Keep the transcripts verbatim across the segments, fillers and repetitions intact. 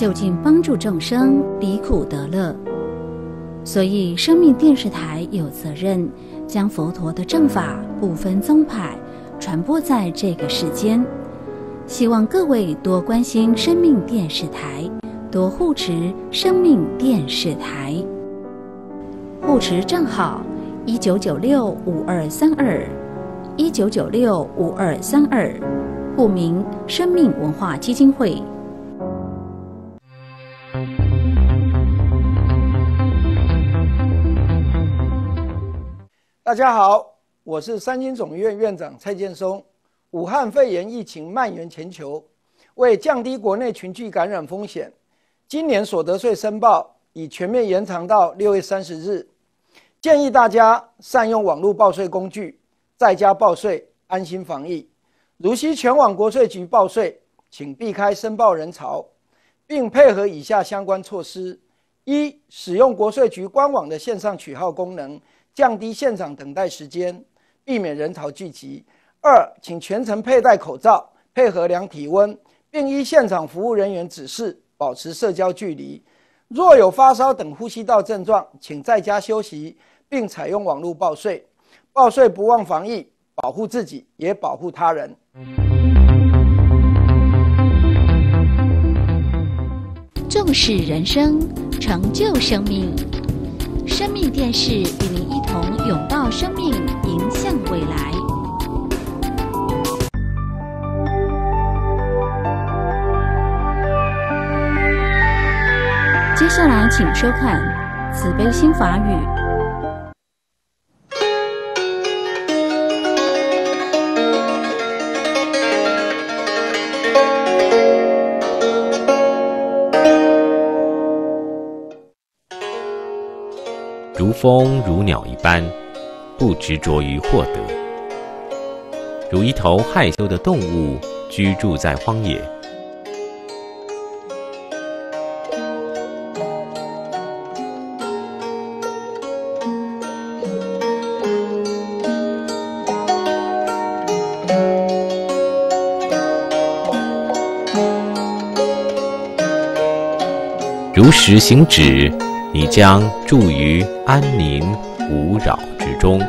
究竟帮助众生离苦得乐。所以生命电视台有责任将佛陀的正法不分宗派传播在这个世间，希望各位多关心生命电视台，多护持生命电视台。护持账号一九九六五二三二 一九九六五二三二，户名生命文化基金会。大家好，我是三军总院院长蔡建松。武汉肺炎疫情蔓延全球，为降低国内群聚感染风险，今年所得税申报已全面延长到六月三十日。建议大家善用网络报税工具，在家报税，安心防疫。如需前往国税局报税，请避开申报人潮，并配合以下相关措施：一、使用国税局官网的线上取号功能，降低现场等待时间，避免人潮聚集。二、请全程佩戴口罩，配合量体温，并依现场服务人员指示保持社交距离。若有发烧等呼吸道症状，请在家休息，并采用网络报税。报税不忘防疫，保护自己也保护他人。重视人生，成就生命。生命电视与您一同拥抱生命，迎向未来。接下来，请收看《慈悲心法语》。如风如鸟一般，不执着于获得；如一头害羞的动物，居住在荒野。如实行止，你将住于安宁无扰之中。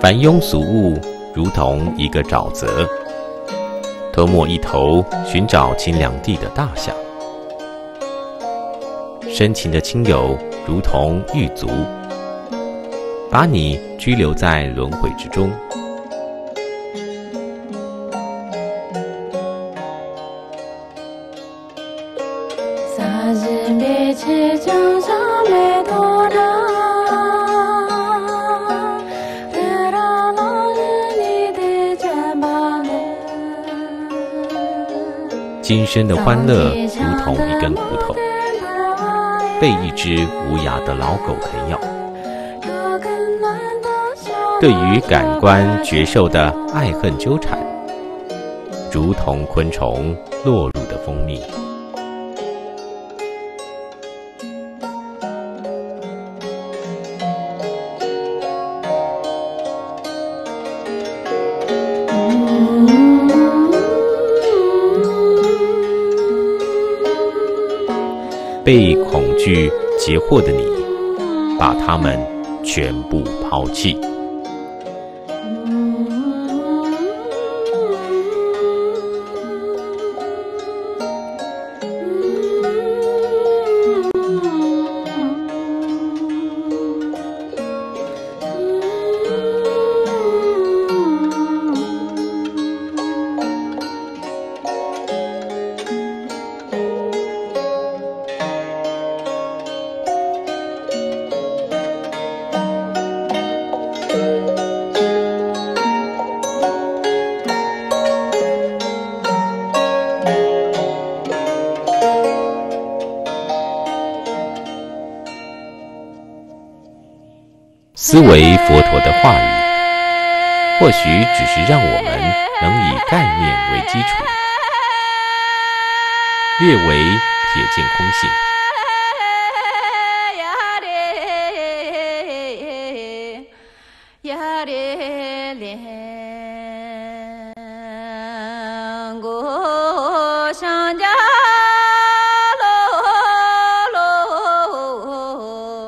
凡庸俗物如同一个沼泽，吞没一头寻找清凉地的大象。深情的亲友如同狱卒，把你拘留在轮回之中。今生的欢乐如同一根骨头，被一只无牙的老狗啃咬。对于感官觉受的爱恨纠缠，如同昆虫落入的蜂蜜。被恐惧截获的你，把它们全部抛弃。思维佛陀的话语，或许只是让我们能以概念为基础，略为瞥见空性。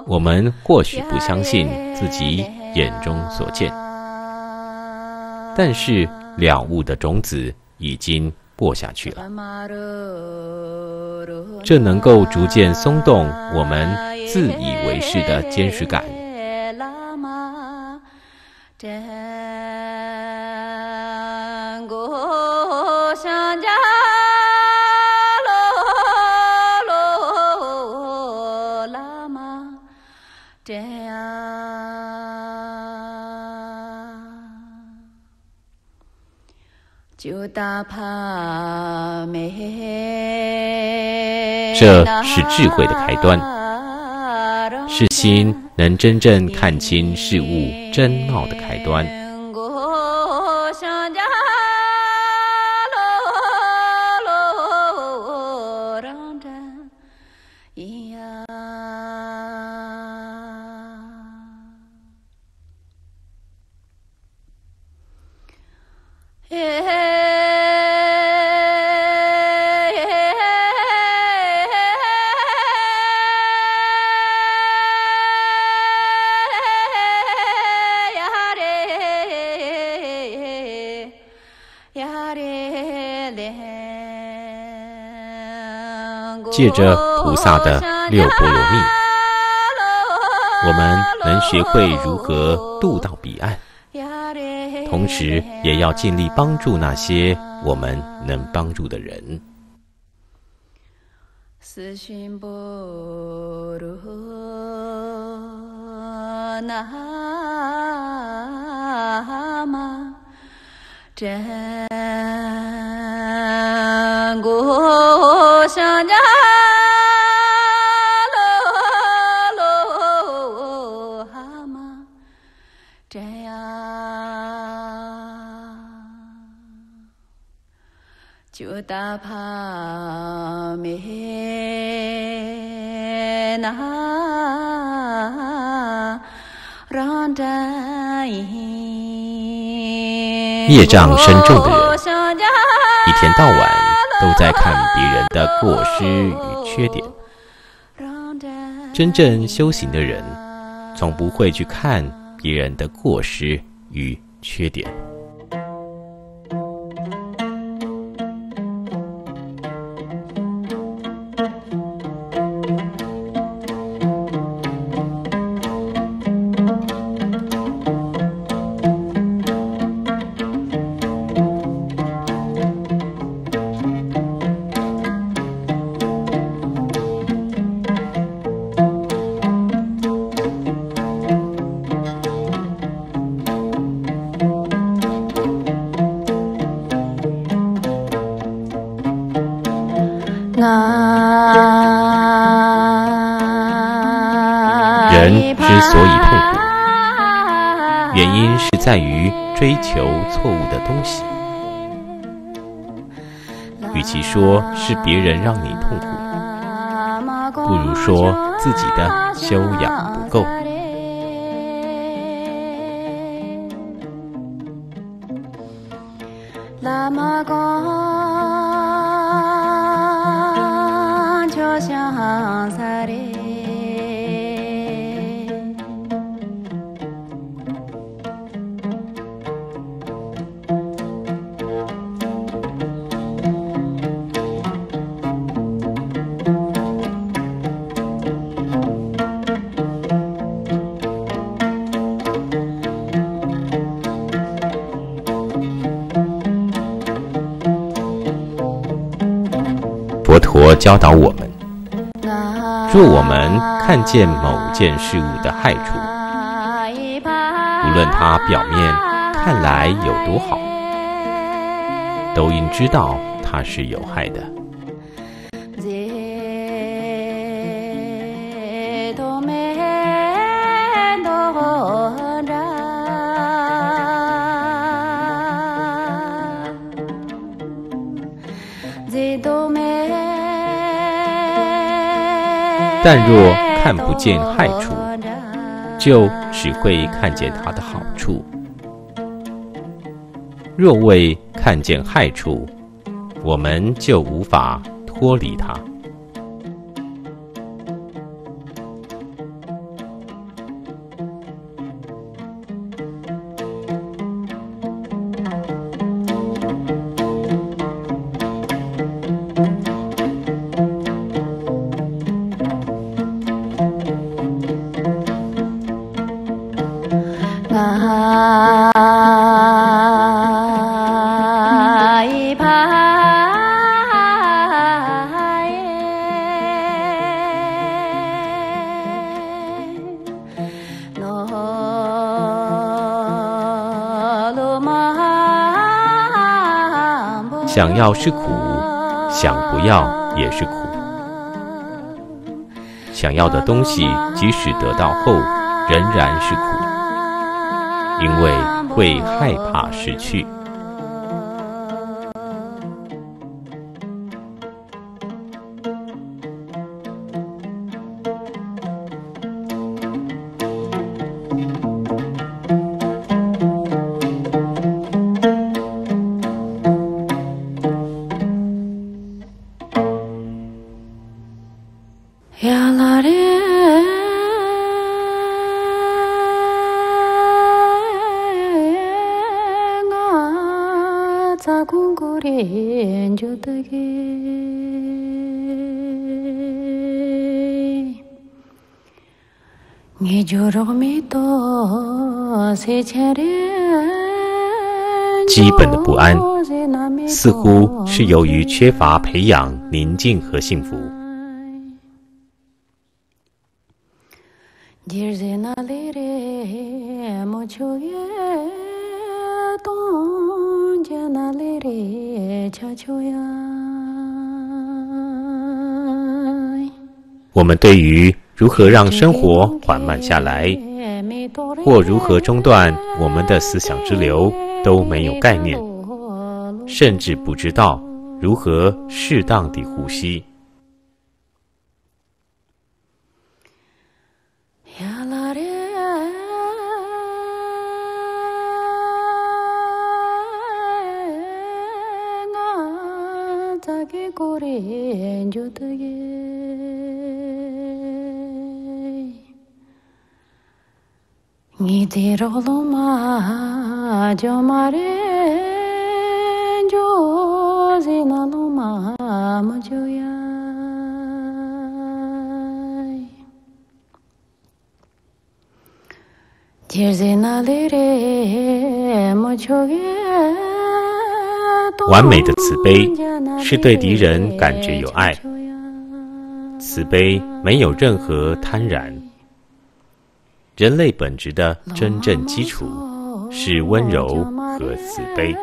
我们或许不相信自己眼中所见，但是了悟的种子已经播下去了，这能够逐渐松动我们自以为是的坚持感，这是智慧的开端，是心能真正看清事物真貌的开端。借着菩萨的六波罗蜜，我们能学会如何渡到彼岸，同时也要尽力帮助那些我们能帮助的人。业障深重的人，一天到晚都在看别人的过失与缺点。真正修行的人，从不会去看别人的过失与缺点。在于追求错误的东西，与其说是别人让你痛苦，不如说自己的修养不够。佛教导我们，若我们看见某件事物的害处，无论它表面看来有多好，都应知道它是有害的。但若看不见害处，就只会看见它的好处；若未看见害处，我们就无法脱离它。想要是苦，想不要也是苦。想要的东西，即使得到后，仍然是苦，因为会害怕失去。基本的不安，似乎是由于缺乏培养宁静和幸福。我们对于如何让生活缓慢下来，或如何中断我们的思想之流都没有概念，甚至不知道如何适当地呼吸。完美的慈悲是对敌人感觉有爱，慈悲没有任何贪婪。人类本质的真正基础是温柔和慈悲。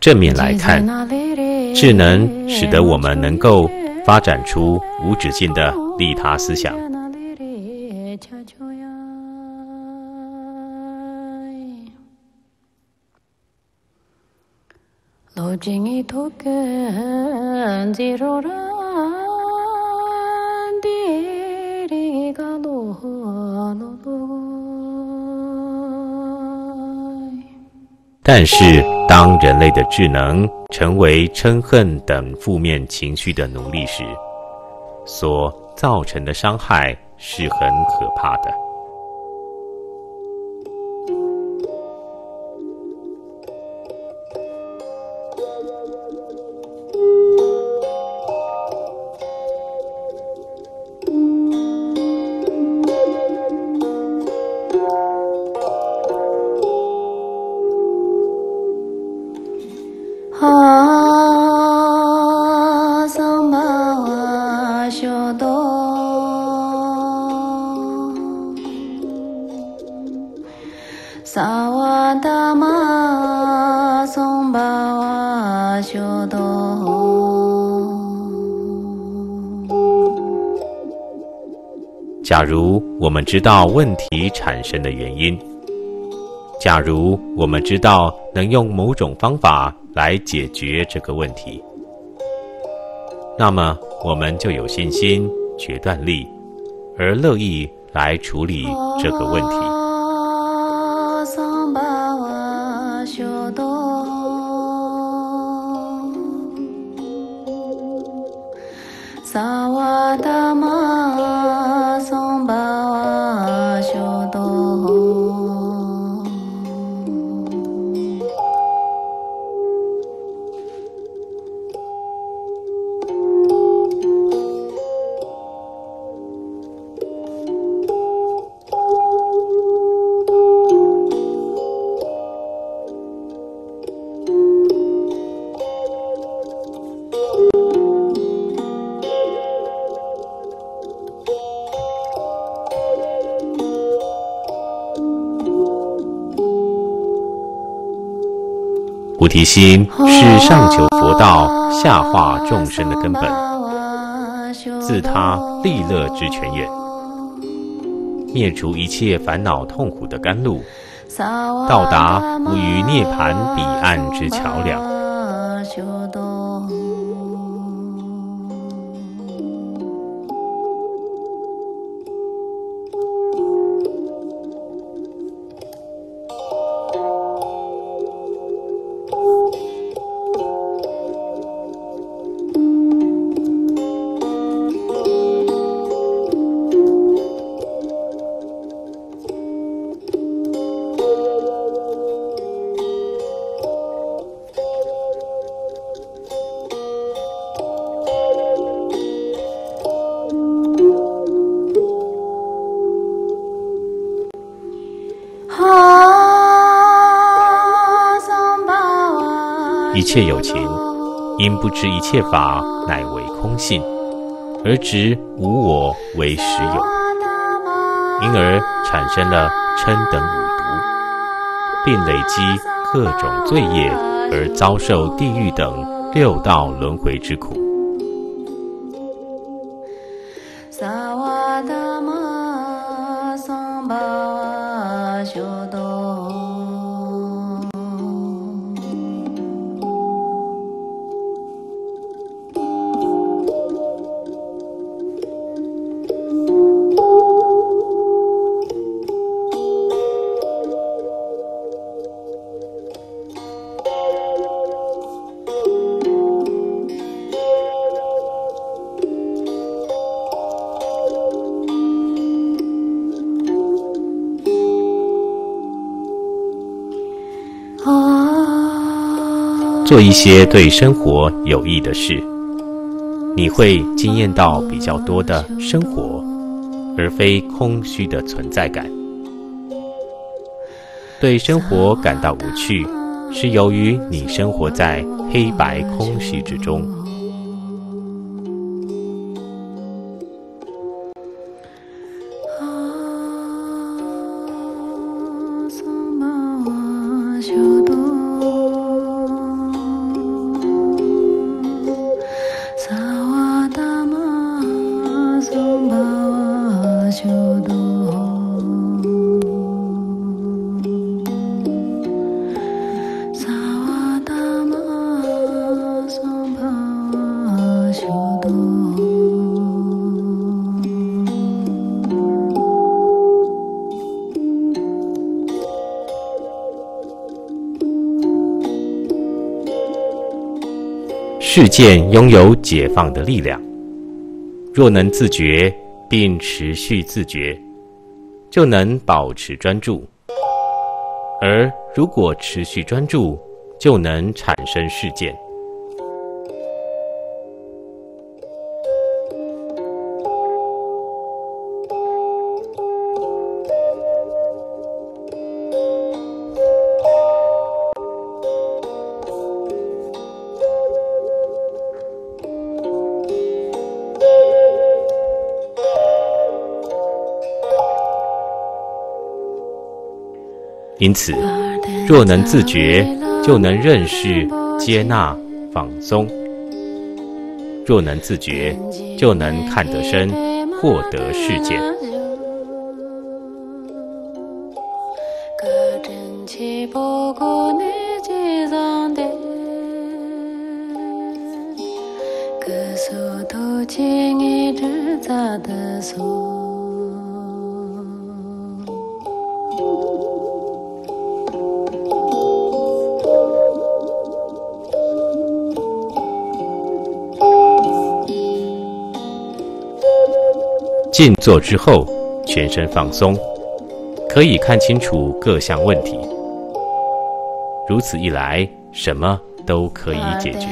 正面来看，智能使得我们能够发展出无止境的利他思想。但是，当人类的智能成为嗔恨等负面情绪的奴隶时，所造成的伤害是很可怕的。 사와다마 성바와 쇼도。 假如我们知道问题产生的原因，假如我们知道能用某种方法来解决这个问题，那么我们就有信心、决断力，而乐意来处理这个问题。菩提心是上求佛道、下化众生的根本，自他利乐之泉源，灭除一切烦恼痛苦的甘露，到达无余涅槃彼岸之桥梁。一切有情，因不知一切法乃为空性，而执无我为实有，因而产生了嗔等五毒，并累积各种罪业，而遭受地狱等六道轮回之苦。做一些对生活有益的事，你会经验到比较多的生活，而非空虚的存在感。对生活感到无趣，是由于你生活在黑白空虚之中。世界拥有解放的力量，若能自觉并持续自觉，就能保持专注，而如果持续专注，就能产生世界。因此，若能自觉，就能认识、接纳、放松；若能自觉，就能看得深，获得世界。静坐之后，全身放松，可以看清楚各项问题。如此一来，什么都可以解决。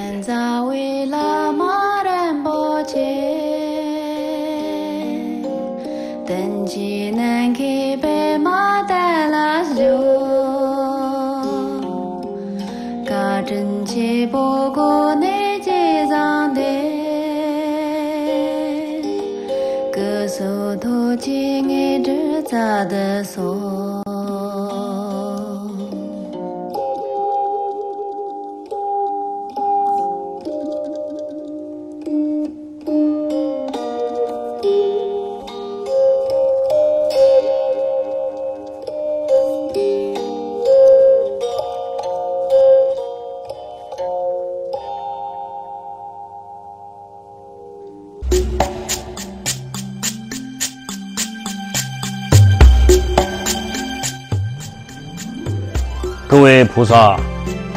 各位菩萨，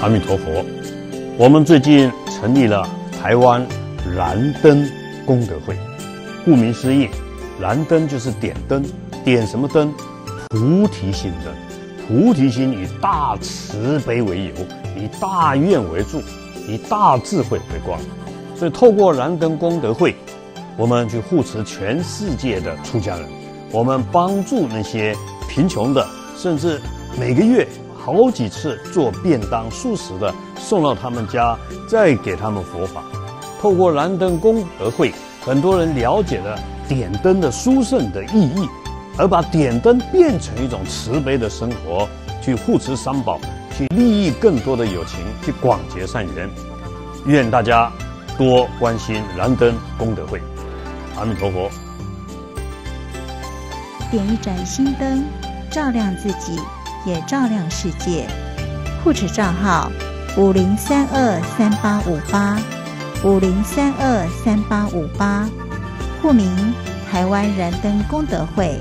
阿弥陀佛！我们最近成立了台湾燃灯功德会，顾名思义，燃灯就是点灯，点什么灯？菩提心灯。菩提心以大慈悲为由，以大愿为柱，以大智慧为光。所以，透过燃灯功德会，我们去护持全世界的出家人，我们帮助那些贫穷的，甚至每个月好几次做便当素食的送到他们家，再给他们佛法。透过燃灯功德会，很多人了解了点灯的殊胜的意义，而把点灯变成一种慈悲的生活，去护持三宝，去利益更多的有情，去广结善缘。愿大家多关心燃灯功德会。阿弥陀佛。点一盏心灯，照亮自己，也照亮世界。护持账号五零三二三八五八，五零三二三八五八，户名台湾燃灯功德会。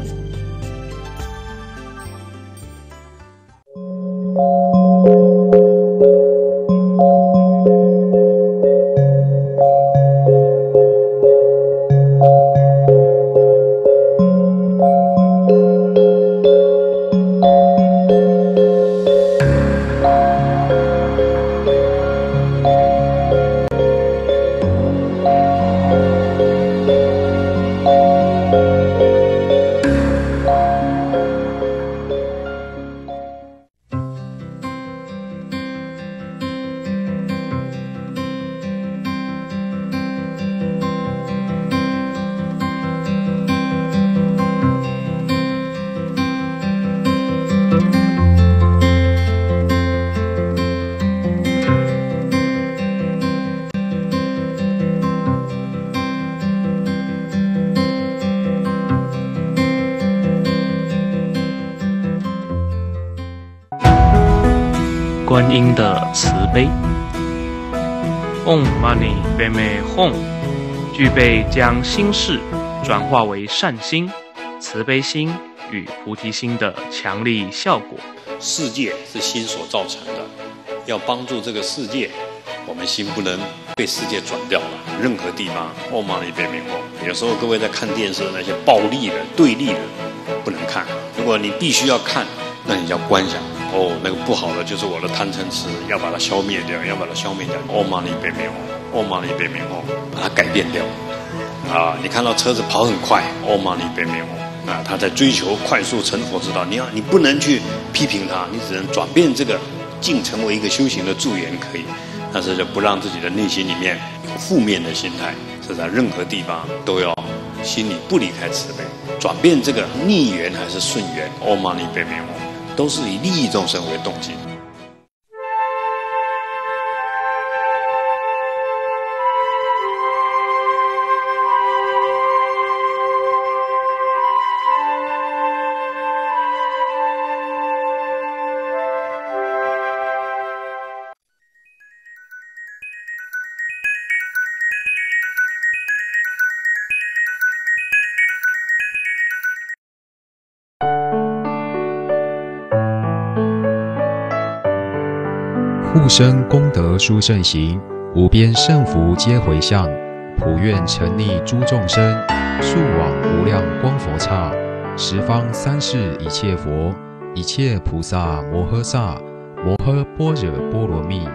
观音的慈悲。 Om Mani Padme Hum 具备将心事转化为善心、慈悲心与菩提心的强力效果。世界是心所造成的，要帮助这个世界，我们心不能被世界转掉了。任何地方 Om Mani Padme Hum。 有时候各位在看电视，那些暴力的、对立的不能看，如果你必须要看，那你要观想哦，那个不好的就是我的贪嗔痴，要把它消灭掉，要把它消灭掉。Om Mani Padme Hum，Om Mani Padme Hum，把它改变掉。啊，你看到车子跑很快，Om Mani Padme Hum，啊，他在追求快速成佛之道。你要，你不能去批评他，你只能转变这个，竟成为一个修行的助缘可以，但是就不让自己的内心里面有负面的心态，是在任何地方都要心里不离开慈悲，转变这个逆缘还是顺缘。Om Mani Padme Hum。都是以利益众生为动机。护生功德殊胜行，无边胜福皆回向，普愿沉溺诸众生，速往无量光佛刹，十方三世一切佛，一切菩萨摩诃萨，摩诃般若波罗蜜。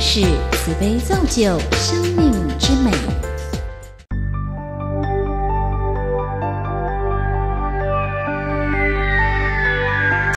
是慈悲造就生命之美。